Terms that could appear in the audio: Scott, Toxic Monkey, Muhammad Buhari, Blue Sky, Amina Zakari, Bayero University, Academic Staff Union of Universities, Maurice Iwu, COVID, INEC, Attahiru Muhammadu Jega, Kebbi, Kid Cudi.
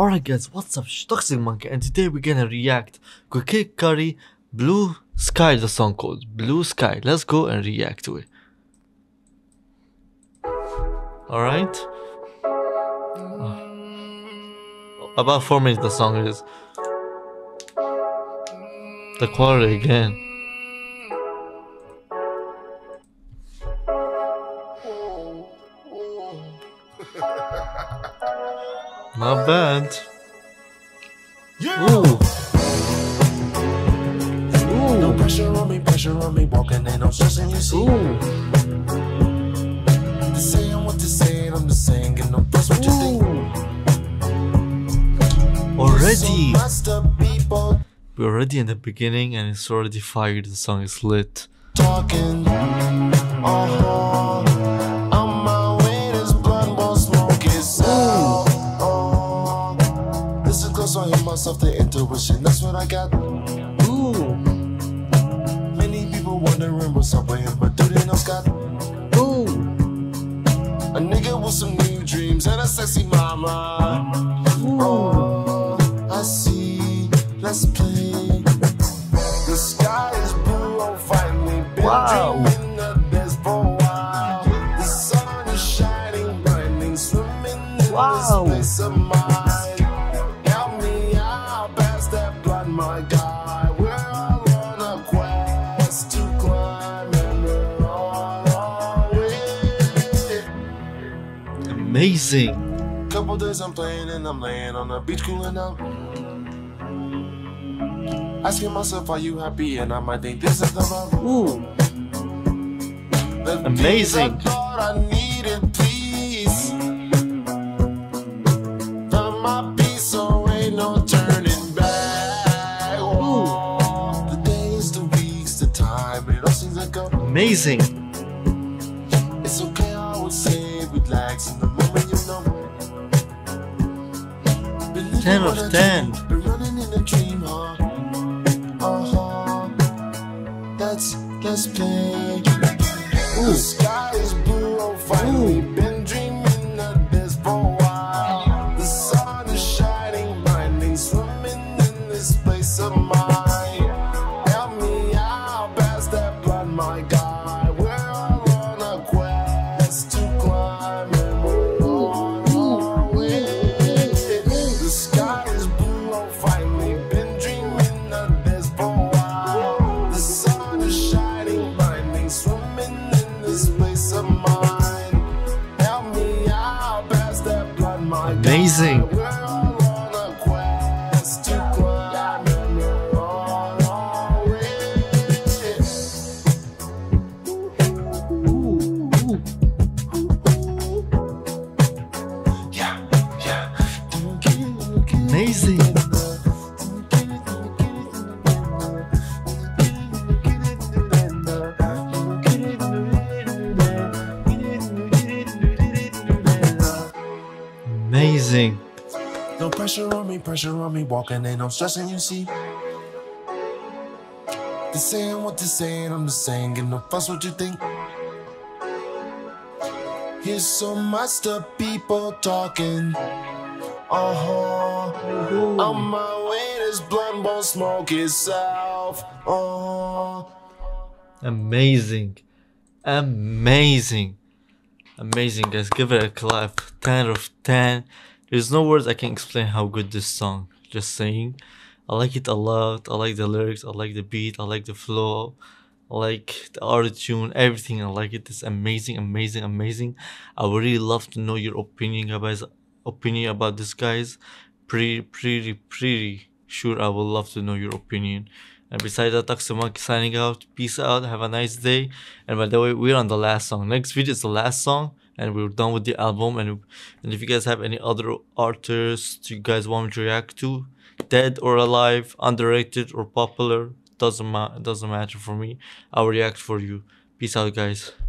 Alright guys, what's up, Toxic Monkey, and today we're gonna react to Kid Cudi, Blue Sky, the song called Blue Sky. Let's go and react to it. Alright? About 4 minutes the song is. The quality again. Not bad. Yeah. Ooh. Ooh. No pressure on me, walking and I'm stressing, you see. Ooh. They're saying what they say, I'm just saying, and I'm just what you think. Already. We're already in the beginning and it's already fired, the song is lit. Talking. Of the intuition, that's what I got. Ooh. Many people wondering what's up with him, but do they know Scott? Ooh. A nigga with some new dreams and a sexy mama. Ooh. Oh, I see. Let's play. The sky is blue, I'm finally been dreaming the best for a while. The sun is shining, blinding, swimming in this place of mine. My God, we're all on a quest to climb and we're all away. Amazing. Couple days I'm playing and I'm laying on the beach cooling out. Asking myself, are you happy? And I might think this is the right. Ooh. The amazing. I thought I needed peace. Found my peace, so ain't no turning back. Amazing. It's okay, I would say, relax in the moment, you know. 10 out of 10. We're running in a dream, huh? Let's play. The sky is blue, I'm finally been dreaming of this for a while. The sun is shining, blinding, swimming in this place of mine. My God, we're all on a quest to climb and we're all our way. The sky is blue, I've finally been dreaming of this for a while. The sun is shining, blinding, swimming in this place of mine. Help me out past that blood, my God. Amazing. We're all on a quest to climb and we're all our way. Amazing. Amazing. No pressure on me, walking and I'm stressing, you see. They're saying what they're saying, I'm just saying, and no fuss what you think. Here's so much the people talking. On my way, this blunt won't smoke itself. Amazing. Amazing. Amazing, guys. Give it a clap. 10 out of 10. There's no words I can explain how good this song. Just saying. I like it a lot. I like the lyrics. I like the beat. I like the flow. I like the auto tune, everything. I like it. It's amazing, amazing, amazing. I would really love to know your opinion about this, guys. Pretty sure I would love to know your opinion. And besides that, Toxic Monkey signing out. Peace out, have a nice day. And by the way, we're on the last song. Next video is the last song and we're done with the album. And if you guys have any other artists you guys want me to react to, dead or alive, underrated or popular, doesn't matter for me, I'll react for you. Peace out, guys.